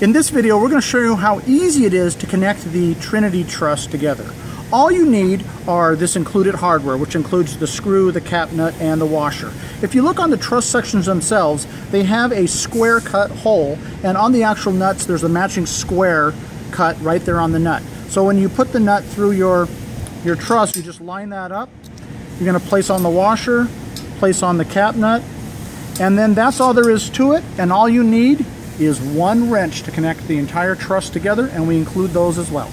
In this video, we're going to show you how easy it is to connect the Trinity Truss together. All you need are this included hardware, which includes the screw, the cap nut, and the washer. If you look on the truss sections themselves, they have a square cut hole, and on the actual nuts, there's a matching square cut right there on the nut. So when you put the nut through your truss, you just line that up. You're going to place on the washer, place on the cap nut, and then that's all there is to it, and all you need is one wrench to connect the entire truss together, and we include those as well.